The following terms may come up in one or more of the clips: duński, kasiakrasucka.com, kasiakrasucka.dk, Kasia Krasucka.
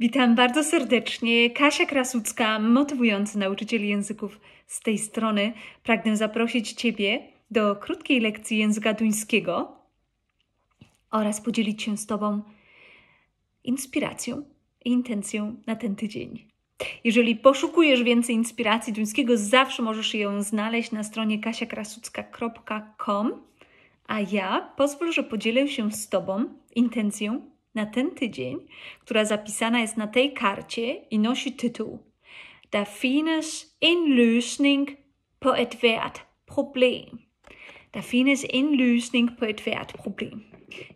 Witam bardzo serdecznie, Kasia Krasucka, motywujący nauczyciel języków z tej strony. Pragnę zaprosić Ciebie do krótkiej lekcji języka duńskiego oraz podzielić się z Tobą inspiracją i intencją na ten tydzień. Jeżeli poszukujesz więcej inspiracji duńskiego, zawsze możesz ją znaleźć na stronie kasiakrasucka.com, a ja pozwól, że podzielę się z Tobą intencją na ten tydzień, która zapisana jest na tej karcie i nosi tytuł Da finnes en løsning på et hvert problem. Da finnes en løsning på et hvert problem.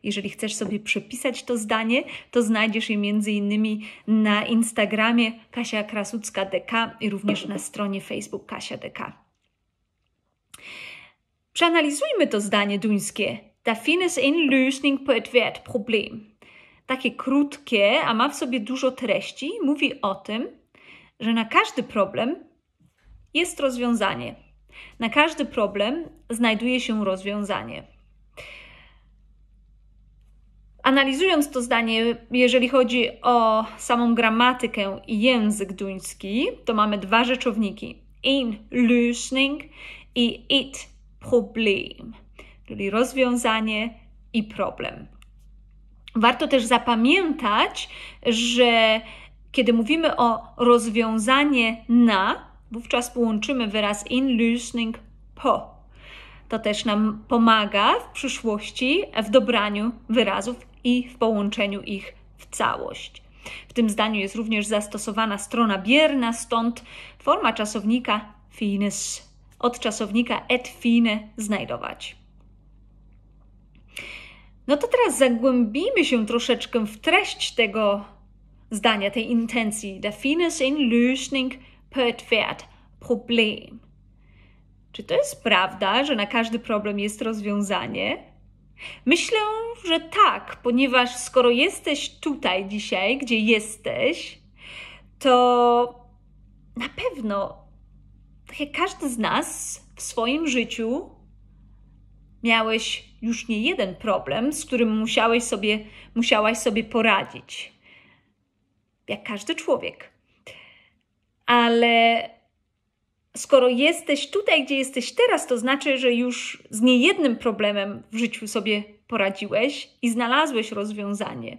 Jeżeli chcesz sobie przepisać to zdanie, to znajdziesz je m.in. na Instagramie kasiakrasucka.dk i również na stronie Facebook kasiakrasucka.dk. Przeanalizujmy to zdanie duńskie. Da finnes en løsning på et hvert problem. Takie krótkie, a ma w sobie dużo treści, mówi o tym, że na każdy problem jest rozwiązanie. Na każdy problem znajduje się rozwiązanie. Analizując to zdanie, jeżeli chodzi o samą gramatykę i język duński, to mamy dwa rzeczowniki. En lösning i et problem, czyli rozwiązanie i problem. Warto też zapamiętać, że kiedy mówimy o rozwiązanie na, wówczas połączymy wyraz en lösning på. To też nam pomaga w przyszłości w dobraniu wyrazów i w połączeniu ich w całość. W tym zdaniu jest również zastosowana strona bierna, stąd forma czasownika finnes, od czasownika et fine znajdować. No to teraz zagłębimy się troszeczkę w treść tego zdania, tej intencji. Da finnes en lösning på et hvert problem. Czy to jest prawda, że na każdy problem jest rozwiązanie? Myślę, że tak, ponieważ skoro jesteś tutaj dzisiaj, gdzie jesteś, to na pewno, tak jak każdy z nas w swoim życiu, miałeś już nie jeden problem, z którym musiałaś sobie poradzić. Jak każdy człowiek. Ale skoro jesteś tutaj, gdzie jesteś teraz, to znaczy, że już z niejednym problemem w życiu sobie poradziłeś i znalazłeś rozwiązanie.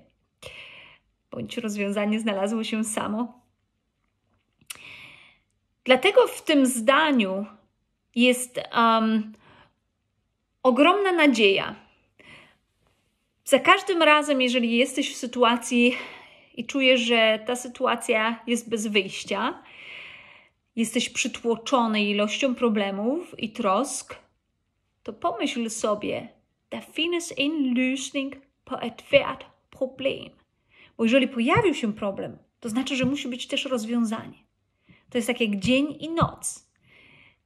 Bądź rozwiązanie znalazło się samo. Dlatego w tym zdaniu jest ogromna nadzieja. Za każdym razem, jeżeli jesteś w sytuacji i czujesz, że ta sytuacja jest bez wyjścia, jesteś przytłoczony ilością problemów i trosk, to pomyśl sobie, da finnes en lösning på et hvert problem. Bo jeżeli pojawił się problem, to znaczy, że musi być też rozwiązanie. To jest tak jak dzień i noc.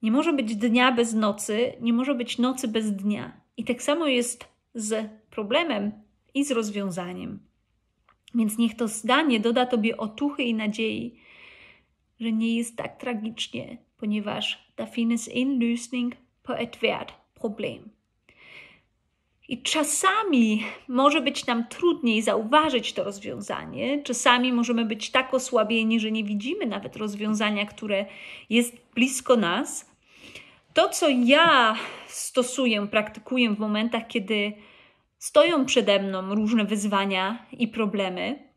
Nie może być dnia bez nocy, nie może być nocy bez dnia. I tak samo jest z problemem i z rozwiązaniem. Więc niech to zdanie doda Tobie otuchy i nadziei, że nie jest tak tragicznie, ponieważ da finnes en lösning på et hvert problem. I czasami może być nam trudniej zauważyć to rozwiązanie. Czasami możemy być tak osłabieni, że nie widzimy nawet rozwiązania, które jest blisko nas. To, co ja stosuję, praktykuję w momentach, kiedy stoją przede mną różne wyzwania i problemy,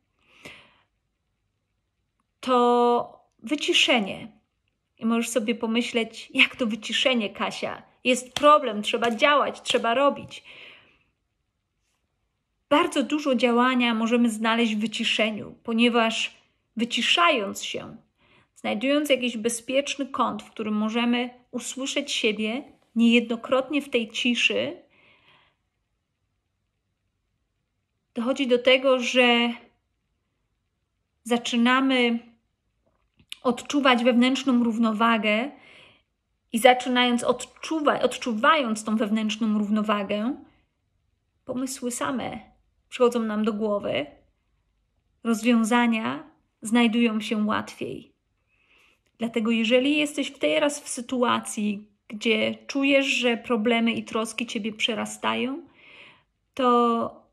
to wyciszenie. I możesz sobie pomyśleć, jak to wyciszenie, Kasia? Jest problem, trzeba działać, trzeba robić. Bardzo dużo działania możemy znaleźć w wyciszeniu, ponieważ wyciszając się, znajdując jakiś bezpieczny kąt, w którym możemy usłyszeć siebie niejednokrotnie w tej ciszy, dochodzi do tego, że zaczynamy odczuwać wewnętrzną równowagę i zaczynając odczuwając tą wewnętrzną równowagę, pomysły same przychodzą nam do głowy, rozwiązania znajdują się łatwiej. Dlatego jeżeli jesteś teraz w sytuacji, gdzie czujesz, że problemy i troski Ciebie przerastają, to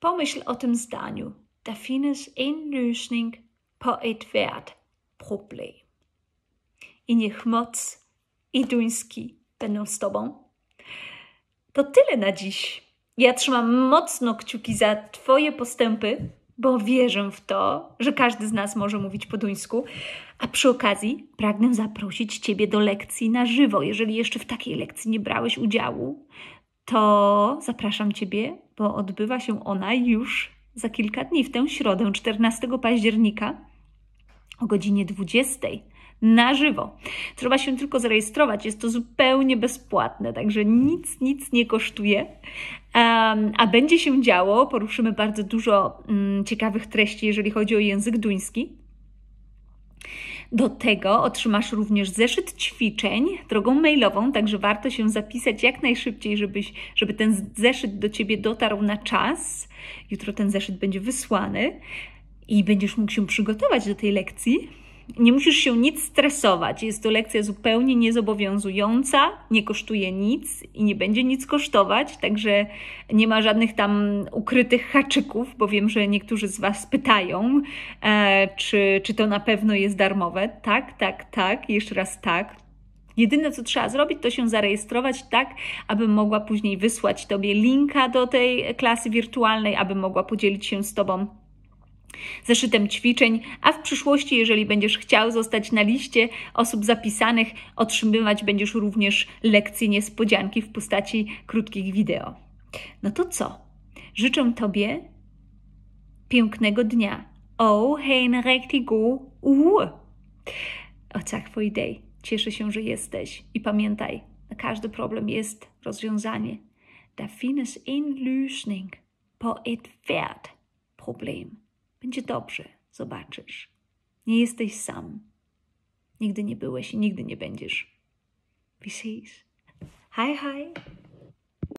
pomyśl o tym zdaniu. der findes en løsning på et hvert problem. I niech moc iduński będą z Tobą. To tyle na dziś. Ja trzymam mocno kciuki za Twoje postępy, bo wierzę w to, że każdy z nas może mówić po duńsku. A przy okazji pragnę zaprosić Ciebie do lekcji na żywo. Jeżeli jeszcze w takiej lekcji nie brałeś udziału, to zapraszam Ciebie, bo odbywa się ona już za kilka dni, w tę środę, 14 października o godzinie 20. Na żywo. Trzeba się tylko zarejestrować. Jest to zupełnie bezpłatne, także nic nie kosztuje. A będzie się działo. Poruszymy bardzo dużo ciekawych treści, jeżeli chodzi o język duński. Do tego otrzymasz również zeszyt ćwiczeń drogą mailową, także warto się zapisać jak najszybciej, żeby ten zeszyt do Ciebie dotarł na czas. Jutro ten zeszyt będzie wysłany i będziesz mógł się przygotować do tej lekcji. Nie musisz się nic stresować. Jest to lekcja zupełnie niezobowiązująca, nie kosztuje nic i nie będzie nic kosztować, także nie ma żadnych tam ukrytych haczyków, bo wiem, że niektórzy z Was pytają, czy to na pewno jest darmowe. Tak, jeszcze raz tak. Jedyne, co trzeba zrobić, to się zarejestrować tak, abym mogła później wysłać Tobie linka do tej klasy wirtualnej, abym mogła podzielić się z Tobą zeszytem ćwiczeń, a w przyszłości, jeżeli będziesz chciał zostać na liście osób zapisanych, otrzymywać będziesz również lekcje niespodzianki w postaci krótkich wideo. No to co? Życzę Tobie pięknego dnia. Oh, hein, rektigu, Oczach for day. Cieszę się, że jesteś i pamiętaj, na każdy problem jest rozwiązanie. Da findes en løsning på et hvert problem. Będzie dobrze, zobaczysz. Nie jesteś sam. Nigdy nie byłeś i nigdy nie będziesz. Precies. Hi.